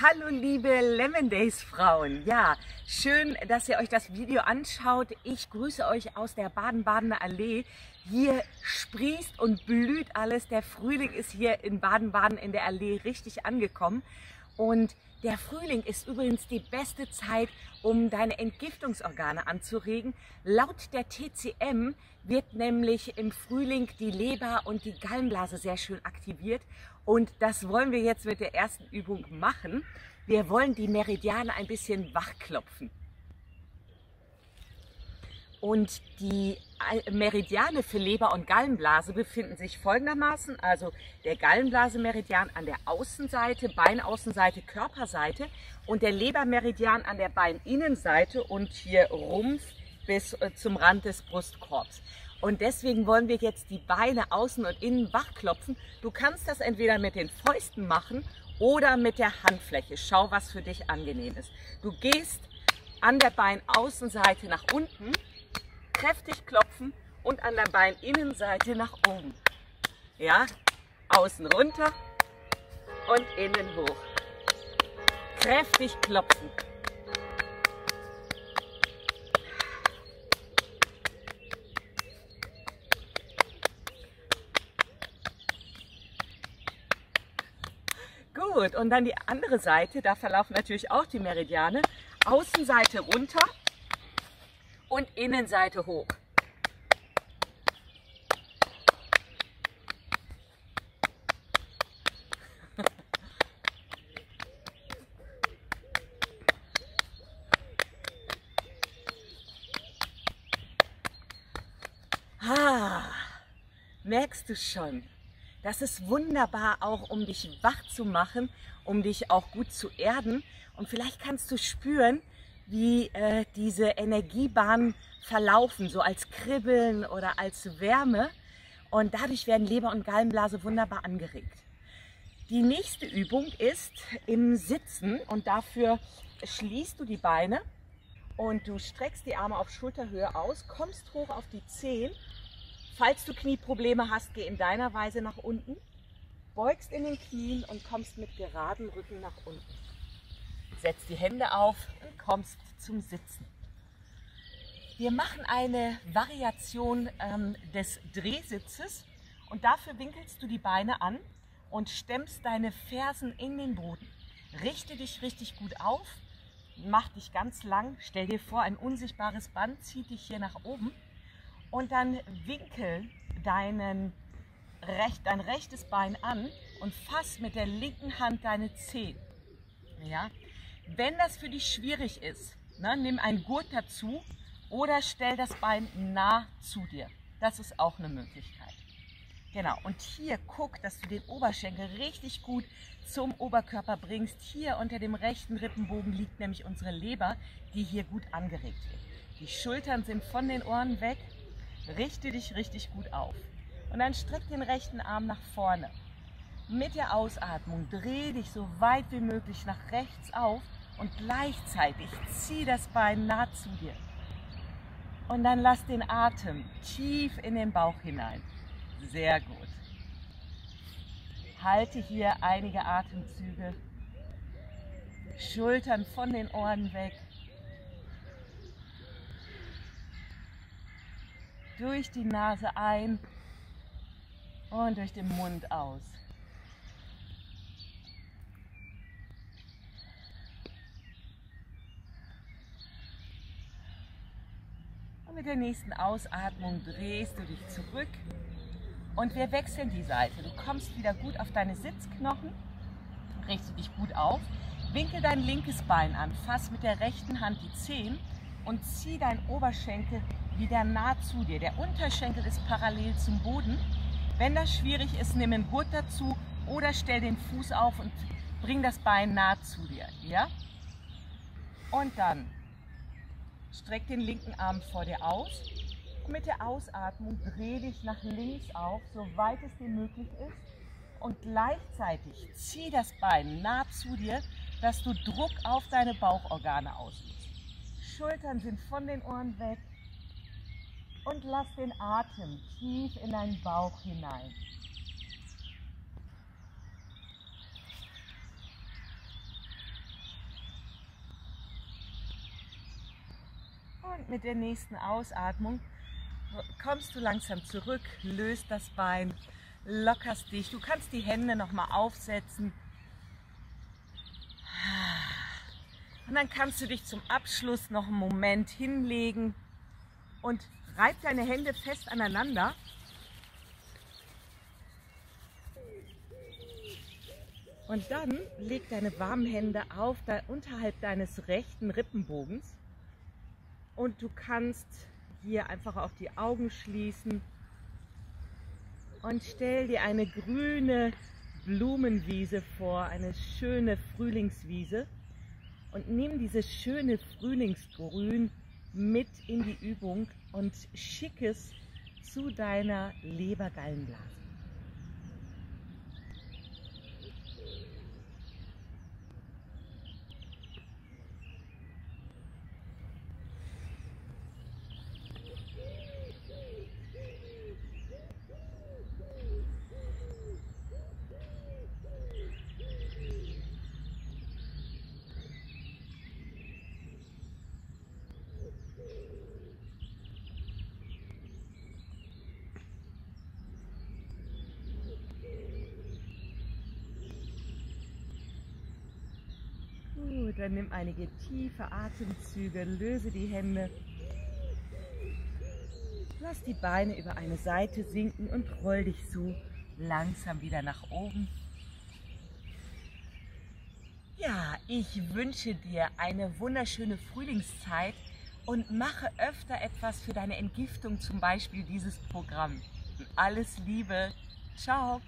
Hallo liebe Lemon Days Frauen, ja, schön, dass ihr euch das Video anschaut. Ich grüße euch aus der Baden-Baden Allee. Hier sprießt und blüht alles. Der Frühling ist hier in Baden-Baden in der Allee richtig angekommen. Und der Frühling ist übrigens die beste Zeit, um deine Entgiftungsorgane anzuregen. Laut der TCM wird nämlich im Frühling die Leber und die Gallenblase sehr schön aktiviert. Und das wollen wir jetzt mit der ersten Übung machen. Wir wollen die Meridiane ein bisschen wachklopfen. Und die Meridiane für Leber und Gallenblase befinden sich folgendermaßen, also der Gallenblase-Meridian an der Außenseite, Beinaußenseite, Körperseite und der Lebermeridian an der Beininnenseite und hier Rumpf bis zum Rand des Brustkorbs. Und deswegen wollen wir jetzt die Beine außen und innen wachklopfen. Du kannst das entweder mit den Fäusten machen oder mit der Handfläche. Schau, was für dich angenehm ist. Du gehst an der Beinaußenseite nach unten, kräftig klopfen und an der Beininnenseite nach oben. Ja, außen runter und innen hoch. Kräftig klopfen. Gut, und dann die andere Seite, da verlaufen natürlich auch die Meridiane. Außenseite runter und Innenseite hoch. Ah, merkst du schon? Das ist wunderbar auch, um dich wach zu machen, um dich auch gut zu erden. Und vielleicht kannst du spüren, wie diese Energiebahnen verlaufen, so als Kribbeln oder als Wärme. Und dadurch werden Leber und Gallenblase wunderbar angeregt. Die nächste Übung ist im Sitzen und dafür schließt du die Beine und du streckst die Arme auf Schulterhöhe aus, kommst hoch auf die Zehen. Falls du Knieprobleme hast, geh in deiner Weise nach unten, beugst in den Knien und kommst mit geradem Rücken nach unten. Setzt die Hände auf und kommst zum Sitzen. Wir machen eine Variation des Drehsitzes und dafür winkelst du die Beine an und stemmst deine Fersen in den Boden. Richte dich richtig gut auf, mach dich ganz lang, stell dir vor, ein unsichtbares Band zieht dich hier nach oben und dann winkel dein rechtes Bein an und fass mit der linken Hand deine Zehen. Ja? Wenn das für dich schwierig ist, ne, nimm einen Gurt dazu oder stell das Bein nah zu dir. Das ist auch eine Möglichkeit. Genau, und hier guck, dass du den Oberschenkel richtig gut zum Oberkörper bringst. Hier unter dem rechten Rippenbogen liegt nämlich unsere Leber, die hier gut angeregt wird. Die Schultern sind von den Ohren weg. Richte dich richtig gut auf. Und dann streck den rechten Arm nach vorne. Mit der Ausatmung dreh dich so weit wie möglich nach rechts auf und gleichzeitig zieh das Bein nah zu dir. Und dann lass den Atem tief in den Bauch hinein. Sehr gut. Halte hier einige Atemzüge. Schultern von den Ohren weg. Durch die Nase ein und durch den Mund aus. Mit der nächsten Ausatmung drehst du dich zurück und wir wechseln die Seite. Du kommst wieder gut auf deine Sitzknochen, richte dich gut auf, winkel dein linkes Bein an, fass mit der rechten Hand die Zehen und zieh deinen Oberschenkel wieder nah zu dir. Der Unterschenkel ist parallel zum Boden. Wenn das schwierig ist, nimm einen Gurt dazu oder stell den Fuß auf und bring das Bein nah zu dir. Ja? Und dann streck den linken Arm vor dir aus und mit der Ausatmung dreh dich nach links auf, soweit es dir möglich ist und gleichzeitig zieh das Bein nah zu dir, dass du Druck auf deine Bauchorgane ausübst. Schultern sind von den Ohren weg und lass den Atem tief in deinen Bauch hinein. Und mit der nächsten Ausatmung kommst du langsam zurück, löst das Bein, lockerst dich. Du kannst die Hände nochmal aufsetzen. Und dann kannst du dich zum Abschluss noch einen Moment hinlegen und reib deine Hände fest aneinander. Und dann leg deine warmen Hände auf unterhalb deines rechten Rippenbogens. Und du kannst hier einfach auch die Augen schließen. Und stell dir eine grüne Blumenwiese vor, eine schöne Frühlingswiese. Und nimm dieses schöne Frühlingsgrün mit in die Übung und schick es zu deiner Lebergallenblase. Dann nimm einige tiefe Atemzüge, löse die Hände, lass die Beine über eine Seite sinken und roll dich so langsam wieder nach oben. Ja, ich wünsche dir eine wunderschöne Frühlingszeit und mache öfter etwas für deine Entgiftung, zum Beispiel dieses Programm. Alles Liebe, ciao!